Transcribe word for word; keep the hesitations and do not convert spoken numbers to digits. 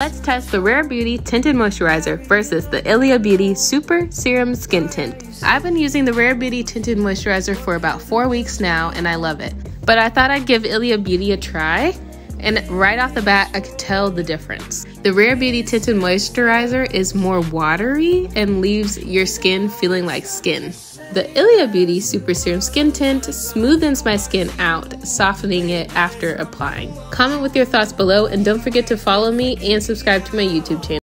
Let's test the Rare Beauty Tinted Moisturizer versus the Ilia Beauty Super Serum Skin Tint. I've been using the Rare Beauty Tinted Moisturizer for about four weeks now and I love it. But I thought I'd give Ilia Beauty a try, and right off the bat I could tell the difference. The Rare Beauty Tinted Moisturizer is more watery and leaves your skin feeling like skin. The Ilia Beauty Super Serum Skin Tint smoothens my skin out, softening it after applying. Comment with your thoughts below and don't forget to follow me and subscribe to my YouTube channel.